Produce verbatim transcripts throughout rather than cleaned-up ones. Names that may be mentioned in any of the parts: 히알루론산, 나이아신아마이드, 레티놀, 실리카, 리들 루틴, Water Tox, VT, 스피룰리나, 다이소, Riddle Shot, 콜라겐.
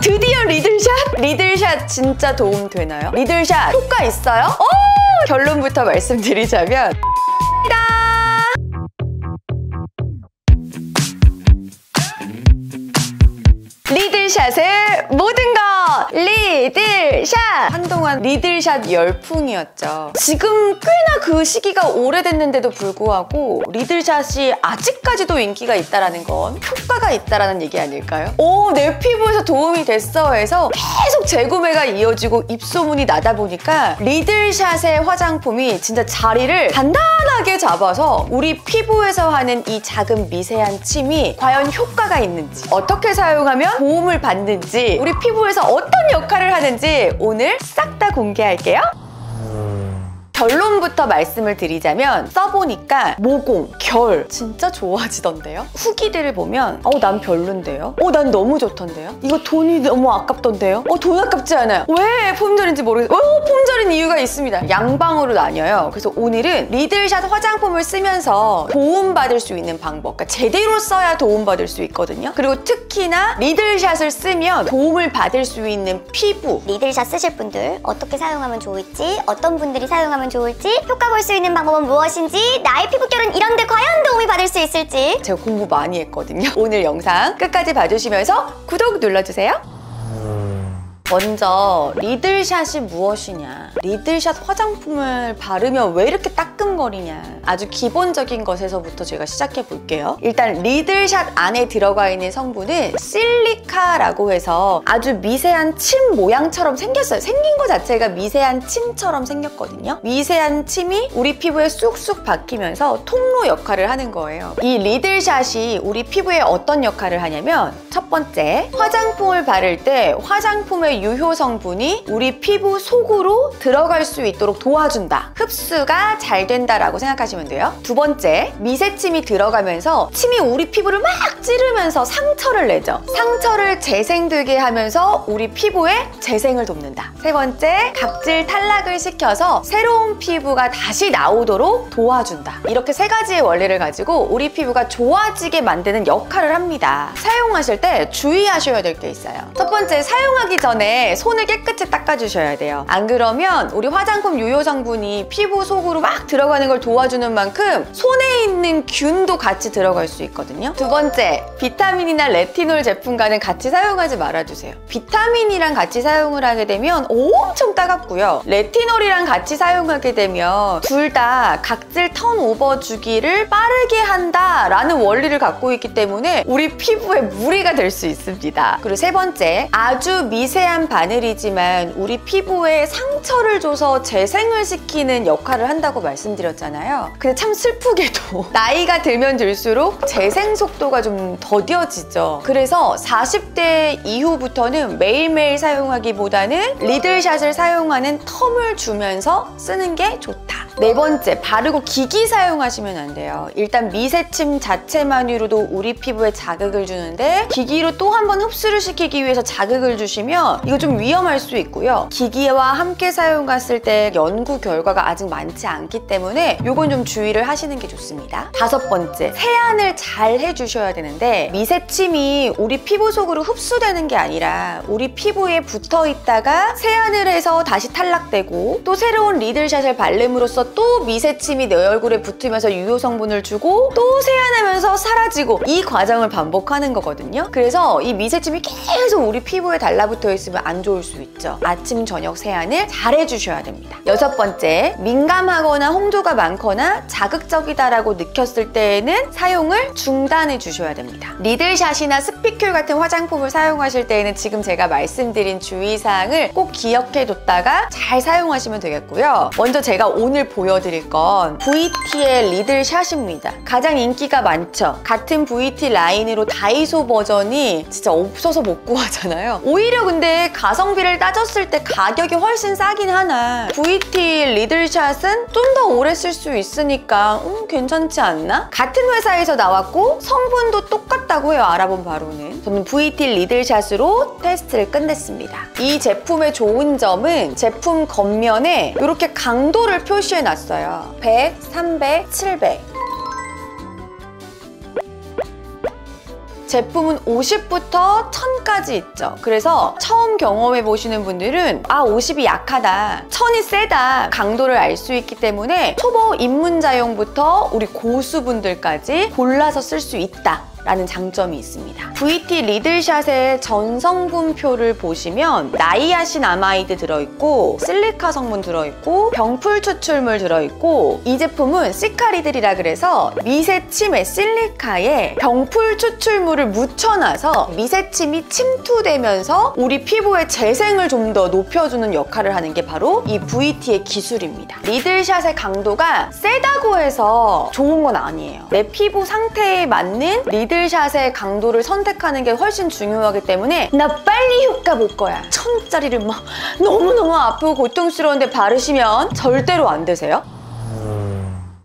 드디어 리들샷! 리들샷 진짜 도움 되나요? 리들샷 효과 있어요? 오! 결론부터 말씀드리자면 리들샷의 모든 것! 리들샷! 한동안 리들샷 열풍이었죠. 지금 꽤나 그 시기가 오래됐는데도 불구하고 리들샷이 아직까지도 인기가 있다는 건 효과가 있다는 얘기 아닐까요? 오, 내 피부에서 도움이 됐어 해서 계속 재구매가 이어지고 입소문이 나다 보니까 리들샷의 화장품이 진짜 자리를 단단하게 잡아서 우리 피부에서 하는 이 작은 미세한 침이 과연 효과가 있는지, 어떻게 사용하면 도움을 받는지, 우리 피부에서 어떤 역할을 하는지 오늘 싹 다 공개할게요. 결론부터 말씀을 드리자면 써보니까 모공, 결 진짜 좋아지던데요? 후기들을 보면 어, 난 별론데요? 어, 난 너무 좋던데요? 이거 돈이 너무 아깝던데요? 어, 돈 아깝지 않아요? 왜 폼절인지 모르겠어요? 어, 폼절인 이유가 있습니다. 양방으로 나뉘어요. 그래서 오늘은 리들샷 화장품을 쓰면서 도움받을 수 있는 방법, 그러니까 제대로 써야 도움받을 수 있거든요. 그리고 특히나 리들샷을 쓰면 도움을 받을 수 있는 피부, 리들샷 쓰실 분들 어떻게 사용하면 좋을지, 어떤 분들이 사용하면 좋을지, 효과 볼 수 있는 방법은 무엇인지, 나의 피부결은 이런데 과연 도움이 받을 수 있을지 제가 공부 많이 했거든요. 오늘 영상 끝까지 봐주시면서 구독 눌러주세요. 먼저 리들샷이 무엇이냐, 리들샷 화장품을 바르면 왜 이렇게 따끔거리냐, 아주 기본적인 것에서부터 제가 시작해 볼게요. 일단 리들샷 안에 들어가 있는 성분은 실리카라고 해서 아주 미세한 침 모양처럼 생겼어요. 생긴 거 자체가 미세한 침처럼 생겼거든요. 미세한 침이 우리 피부에 쑥쑥 박히면서 통로 역할을 하는 거예요. 이 리들샷이 우리 피부에 어떤 역할을 하냐면, 첫 번째, 화장품을 바를 때 화장품의 유효 성분이 우리 피부 속으로 들어갈 수 있도록 도와준다, 흡수가 잘 된다라고 생각하시면 돼요. 두 번째, 미세침이 들어가면서 침이 우리 피부를 막 찌르면서 상처를 내죠. 상처를 재생되게 하면서 우리 피부에 재생을 돕는다. 세 번째, 각질 탈락을 시켜서 새로운 피부가 다시 나오도록 도와준다. 이렇게 세 가지의 원리를 가지고 우리 피부가 좋아지게 만드는 역할을 합니다. 사용하실 때 주의하셔야 될 게 있어요. 첫 번째, 사용하기 전에 손을 깨끗이 닦아주셔야 돼요. 안 그러면 우리 화장품 유효 성분이 피부 속으로 막 들어가는 걸 도와주는 만큼 손에 있는 균도 같이 들어갈 수 있거든요. 두 번째, 비타민이나 레티놀 제품과는 같이 사용하지 말아주세요. 비타민이랑 같이 사용을 하게 되면 엄청 따갑고요, 레티놀이랑 같이 사용하게 되면 둘 다 각질 턴오버 주기를 빠르게 한다라는 원리를 갖고 있기 때문에 우리 피부에 무리가 될 수 있습니다. 그리고 세 번째, 아주 미세한 바늘이지만 우리 피부에 상처를 줘서 재생을 시키는 역할을 한다고 말씀드렸잖아요. 근데 참 슬프게도 나이가 들면 들수록 재생 속도가 좀 더뎌지죠. 그래서 사십 대 이후부터는 매일매일 사용하기보다는 리들샷을 사용하는 텀을 주면서 쓰는 게 좋다. 네 번째, 바르고 기기 사용하시면 안 돼요. 일단 미세침 자체만으로도 우리 피부에 자극을 주는데 기기로 또 한 번 흡수를 시키기 위해서 자극을 주시면 이거 좀 위험할 수 있고요. 기기와 함께 사용했을 때 연구 결과가 아직 많지 않기 때문에 이건 좀 주의를 하시는 게 좋습니다. 다섯 번째, 세안을 잘 해주셔야 되는데 미세침이 우리 피부 속으로 흡수되는 게 아니라 우리 피부에 붙어있다가 세안을 해서 다시 탈락되고 또 새로운 리들샷을 발름으로써 또 미세침이 내 얼굴에 붙으면서 유효 성분을 주고 또 세안하면서 사라지고 이 과정을 반복하는 거거든요. 그래서 이 미세침이 계속 우리 피부에 달라붙어 있으면 안 좋을 수 있죠. 아침, 저녁 세안을 잘 해주셔야 됩니다. 여섯 번째, 민감하거나 홍조가 많거나 자극적이다라고 느꼈을 때에는 사용을 중단해 주셔야 됩니다. 리들샷이나 스피큘 같은 화장품을 사용하실 때에는 지금 제가 말씀드린 주의사항을 꼭 기억해뒀다가 잘 사용하시면 되겠고요. 먼저 제가 오늘 보여드릴 건 브이티의 리들샷입니다. 가장 인기가 많죠. 같은 브이티 라인으로 다이소 버전이 진짜 없어서 못 구하잖아요. 오히려 근데 가성비를 따졌을 때 가격이 훨씬 싸긴 하나 브이티 리들샷은 좀 더 오래 쓸 수 있으니까 음, 괜찮지 않나? 같은 회사에서 나왔고 성분도 똑같다고 해요. 알아본 바로는. 저는 브이티 리들샷으로 테스트를 끝냈습니다. 이 제품의 좋은 점은 제품 겉면에 이렇게 강도를 표시해 놨어요. 백, 삼백, 칠백. 제품은 오십부터 천까지 있죠. 그래서 처음 경험해보시는 분들은 아 오십이 약하다, 천이 세다 강도를 알 수 있기 때문에 초보 입문자용부터 우리 고수분들까지 골라서 쓸 수 있다 라는 장점이 있습니다. 브이티 리들샷의 전 성분표를 보시면 나이아신 아마이드 들어있고 실리카 성분 들어있고 병풀 추출물 들어있고 이 제품은 시카리들이라 그래서 미세침에 실리카에 병풀 추출물을 묻혀놔서 미세침이 침투되면서 우리 피부의 재생을 좀 더 높여주는 역할을 하는 게 바로 이 브이티의 기술입니다. 리들샷의 강도가 세다고 해서 좋은 건 아니에요. 내 피부 상태에 맞는 리들 리들샷의 강도를 선택하는 게 훨씬 중요하기 때문에 나 빨리 효과 볼 거야 천짜리를 막 너무너무 아프고 고통스러운데 바르시면 절대로 안 되세요.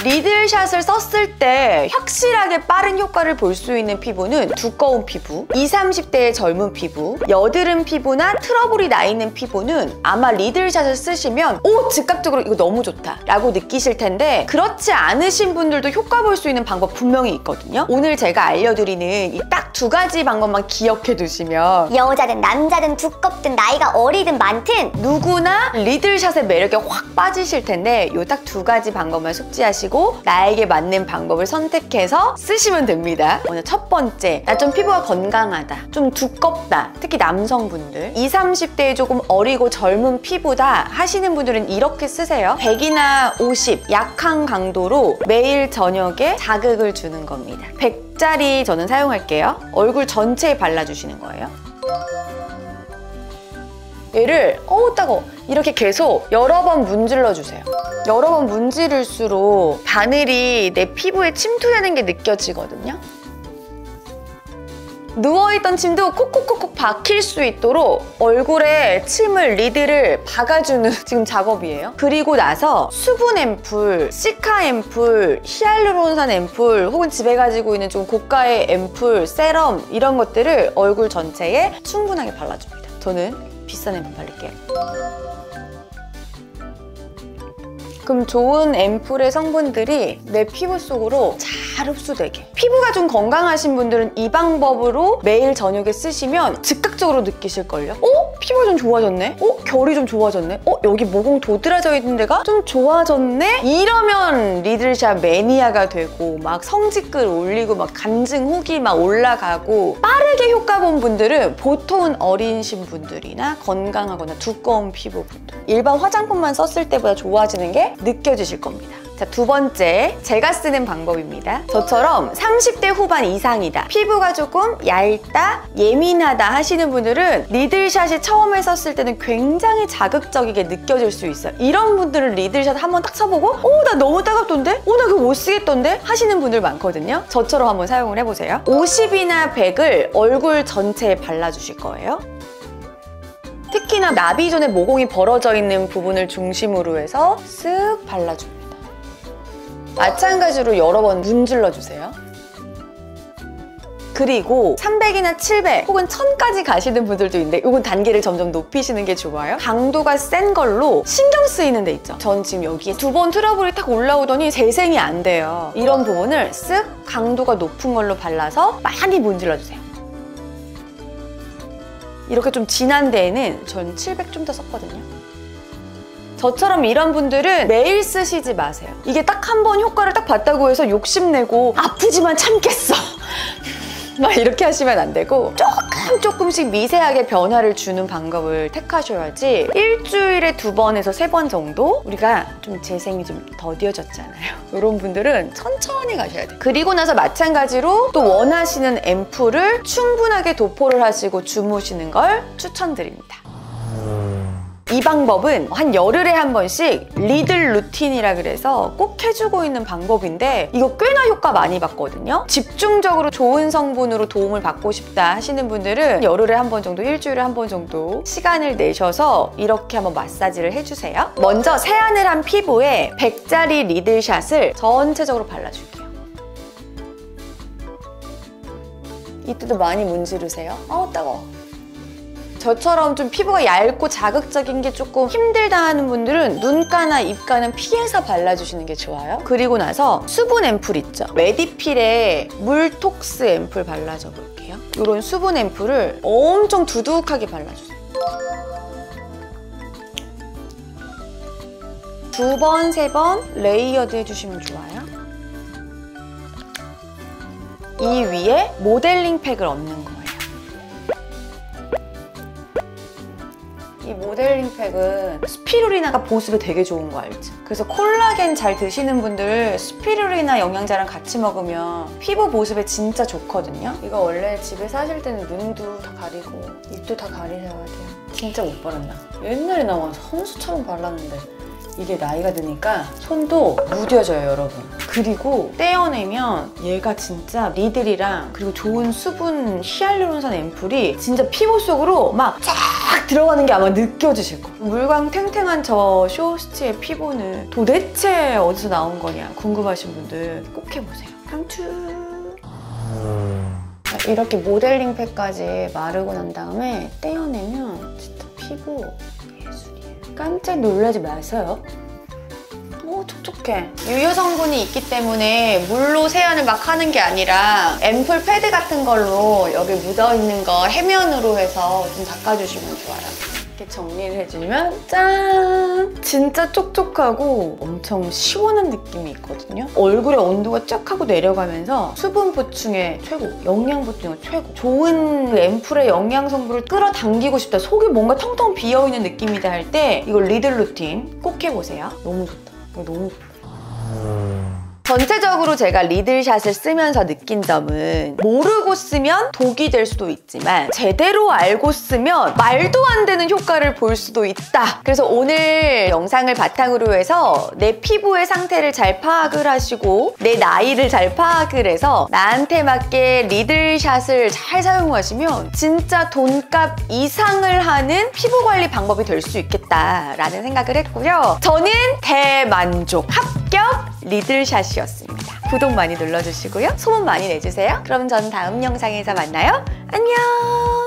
리들샷을 썼을 때 확실하게 빠른 효과를 볼 수 있는 피부는 두꺼운 피부, 이십, 삼십대의 젊은 피부, 여드름 피부나 트러블이 나 있는 피부는 아마 리들샷을 쓰시면 오! 즉각적으로 이거 너무 좋다 라고 느끼실 텐데 그렇지 않으신 분들도 효과 볼 수 있는 방법 분명히 있거든요. 오늘 제가 알려드리는 이 딱 두 가지 방법만 기억해 두시면 여자든 남자든 두껍든 나이가 어리든 많든 누구나 리들샷의 매력에 확 빠지실 텐데 이 딱 두 가지 방법만 숙지하시고 나에게 맞는 방법을 선택해서 쓰시면 됩니다. 먼저 첫 번째, 나 좀 피부가 건강하다, 좀 두껍다, 특히 남성분들 이십, 삼십대에 조금 어리고 젊은 피부다 하시는 분들은 이렇게 쓰세요. 백이나 오십 약한 강도로 매일 저녁에 자극을 주는 겁니다. 백짜리 저는 사용할게요. 얼굴 전체에 발라주시는 거예요. 얘를 어우 따가워 이렇게 계속 여러 번 문질러 주세요. 여러 번 문지를수록 바늘이 내 피부에 침투되는 게 느껴지거든요. 누워있던 침도 콕콕콕콕 박힐 수 있도록 얼굴에 침을 리드를 박아주는 지금 작업이에요. 그리고 나서 수분 앰플, 시카 앰플, 히알루론산 앰플 혹은 집에 가지고 있는 좀 고가의 앰플, 세럼 이런 것들을 얼굴 전체에 충분하게 발라줍니다. 저는 비싼 앰플 바를게요. 그럼 좋은 앰플의 성분들이 내 피부 속으로 잘 흡수되게. 피부가 좀 건강하신 분들은 이 방법으로 매일 저녁에 쓰시면 즉각적으로 느끼실걸요? 어? 피부가 좀 좋아졌네? 어? 결이 좀 좋아졌네? 어? 여기 모공 도드라져 있는 데가 좀 좋아졌네? 이러면 리들샷 매니아가 되고 막 성지글 올리고 막 간증 후기 막 올라가고 빠르게 효과 본 분들은 보통은 어린신 분들이나 건강하거나 두꺼운 피부분들 일반 화장품만 썼을 때보다 좋아지는 게 느껴지실 겁니다. 자, 두 번째, 제가 쓰는 방법입니다. 저처럼 삼십대 후반 이상이다, 피부가 조금 얇다, 예민하다 하시는 분들은 리들샷이 처음에 썼을 때는 굉장히 자극적이게 느껴질 수 있어요. 이런 분들은 리들샷 한번 딱 쳐보고 오, 나 너무 따갑던데? 오, 나 그거 못 쓰겠던데? 하시는 분들 많거든요. 저처럼 한번 사용을 해보세요. 오십이나 백을 얼굴 전체에 발라주실 거예요. 특히나 나비존의 모공이 벌어져 있는 부분을 중심으로 해서 쓱 발라줍니다. 마찬가지로 여러 번 문질러주세요. 그리고 삼백이나 칠백 혹은 천까지 가시는 분들도 있는데 이건 단계를 점점 높이시는 게 좋아요. 강도가 센 걸로 신경 쓰이는 데 있죠. 전 지금 여기에 두 번 트러블이 탁 올라오더니 재생이 안 돼요. 이런 부분을 쓱 강도가 높은 걸로 발라서 많이 문질러주세요. 이렇게 좀 진한 데에는 전 칠백 좀 더 썼거든요. 저처럼 이런 분들은 매일 쓰시지 마세요. 이게 딱 한 번 효과를 딱 봤다고 해서 욕심내고 아프지만 참겠어 막 이렇게 하시면 안 되고 조금 조금씩 미세하게 변화를 주는 방법을 택하셔야지 일주일에 두 번에서 세 번 정도 우리가 좀 재생이 좀 더뎌졌잖아요. 이런 분들은 천천히 가셔야 돼요. 그리고 나서 마찬가지로 또 원하시는 앰플을 충분하게 도포를 하시고 주무시는 걸 추천드립니다. 이 방법은 한 열흘에 한 번씩 리들 루틴이라 그래서 꼭 해주고 있는 방법인데 이거 꽤나 효과 많이 봤거든요. 집중적으로 좋은 성분으로 도움을 받고 싶다 하시는 분들은 열흘에 한 번 정도, 일주일에 한 번 정도 시간을 내셔서 이렇게 한번 마사지를 해주세요. 먼저 세안을 한 피부에 백짜리 리들샷을 전체적으로 발라줄게요. 이때도 많이 문지르세요. 아우 따가워. 저처럼 좀 피부가 얇고 자극적인 게 조금 힘들다 하는 분들은 눈가나 입가는 피해서 발라주시는 게 좋아요. 그리고 나서 수분 앰플 있죠? 레디필의 물톡스 앰플 발라줘 볼게요. 이런 수분 앰플을 엄청 두둑하게 발라주세요. 두 번, 세 번 레이어드 해주시면 좋아요. 이 위에 모델링 팩을 얹는 거예요. 이 모델링 팩은 스피룰리나가 보습에 되게 좋은 거 알지? 그래서 콜라겐 잘 드시는 분들 스피룰리나 영양제랑 같이 먹으면 피부 보습에 진짜 좋거든요. 이거 원래 집에 사실 때는 눈도 다 가리고 입도 다 가리셔야 돼요. 진짜 못 발랐나? 옛날에 나와 선수처럼 발랐는데 이게 나이가 드니까 손도 무뎌져요, 여러분. 그리고 떼어내면 얘가 진짜 리들이랑 그리고 좋은 수분 히알루론산 앰플이 진짜 피부 속으로 막 쫙 들어가는 게 아마 느껴지실 거예요. 물광 탱탱한 저 쇼호스트의 피부는 도대체 어디서 나온 거냐 궁금하신 분들 꼭 해보세요. 강추! 이렇게 모델링 팩까지 마르고 난 다음에 떼어내면 진짜 피부 예술이에요. 깜짝 놀라지 마세요. 오, 촉촉해. 유효 성분이 있기 때문에 물로 세안을 막 하는 게 아니라 앰플 패드 같은 걸로 여기 묻어있는 거 해면으로 해서 좀 닦아주시면 좋아요. 이렇게 정리를 해주면 짠! 진짜 촉촉하고 엄청 시원한 느낌이 있거든요. 얼굴의 온도가 쫙 하고 내려가면서 수분 보충에 최고, 영양 보충에 최고. 좋은 그 앰플의 영양 성분을 끌어당기고 싶다, 속이 뭔가 텅텅 비어있는 느낌이다 할 때 이거 리들 루틴 꼭 해보세요. 너무 좋다. 너무 전체적으로 제가 리들샷을 쓰면서 느낀 점은 모르고 쓰면 독이 될 수도 있지만 제대로 알고 쓰면 말도 안 되는 효과를 볼 수도 있다. 그래서 오늘 영상을 바탕으로 해서 내 피부의 상태를 잘 파악을 하시고 내 나이를 잘 파악을 해서 나한테 맞게 리들샷을 잘 사용하시면 진짜 돈값 이상을 하는 피부 관리 방법이 될 수 있겠다라는 생각을 했고요. 저는 대만족, 합격! 리들샷이었습니다. 구독 많이 눌러주시고요. 소문 많이 내주세요. 그럼 전 다음 영상에서 만나요. 안녕!